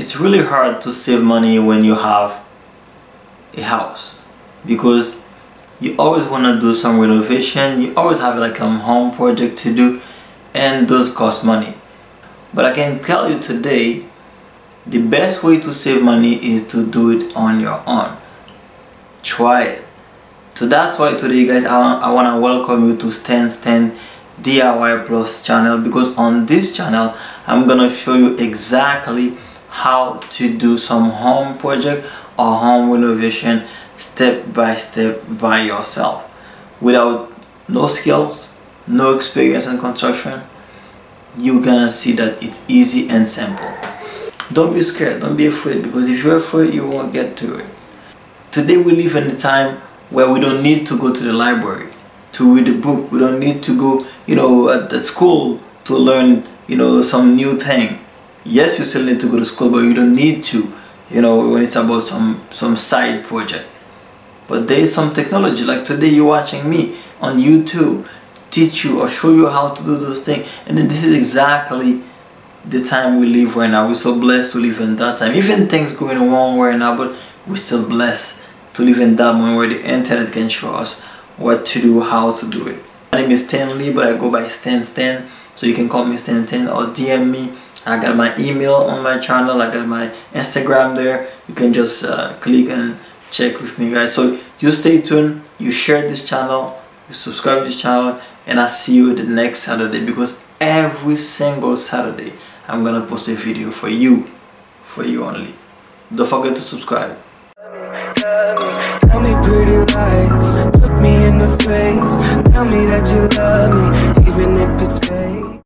It's really hard to save money when you have a house, because you always want to do some renovation, you always have like a home project to do, and those cost money. But I can tell you today, the best way to save money is to do it on your own. Try it. So that's why today, guys, I want to welcome you to StanStan DIY Plus channel, because on this channel I'm gonna show you exactly how to do some home project or home renovation step by step by yourself, without no skills, no experience in construction. You're gonna see that it's easy and simple. Don't be scared, don't be afraid, because if you're afraid, you won't get to it. Today we live in a time where we don't need to go to the library to read a book. We don't need to go, at the school to learn, some new thing. Yes, you still need to go to school, but you don't need to, when it's about some side project. But there is some technology, like today you're watching me on YouTube teach you or show you how to do those things. And then this is exactly the time we live right now. We're so blessed to live in that time. Even things going wrong right now, but we're still blessed to live in that moment where the internet can show us what to do, how to do it. My name is Stanley, but I go by StanStan, so you can call me StanStan or DM me. I got my email on my channel, I got my Instagram there. You can just click and check with me, guys. So you stay tuned, you share this channel, you subscribe to this channel, and I see you the next Saturday, because every single Saturday I'm gonna post a video for you only. Don't forget to subscribe. Tell me pretty lies, look me in the face, tell me that you love me, even if it's fake.